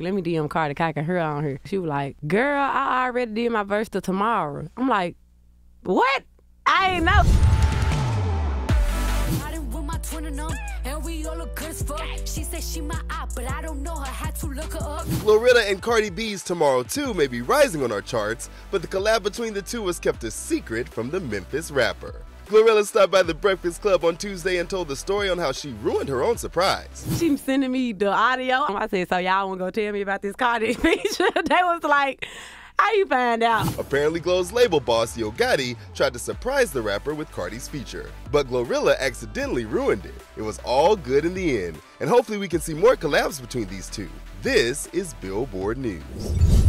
Let me DM Cardi Cock and her on her. She was like, girl, I already did my verse to Tomorrow. I'm like, what? I ain't know. I didn't want my twin on, and we all look good as fuck. She said she my eye, but I don't know her. Had to look her up. GloRilla and Cardi B's Tomorrow Too may be rising on our charts, but the collab between the two was kept a secret from the Memphis rapper. GloRilla stopped by the Breakfast Club on Tuesday and told the story on how she ruined her own surprise. She sending me the audio. I said, so y'all want to go tell me about this Cardi feature? They was like, how you find out? Apparently, Glo's label boss, Yo Gotti, tried to surprise the rapper with Cardi's feature. But GloRilla accidentally ruined it. It was all good in the end. And hopefully we can see more collabs between these two. This is Billboard News.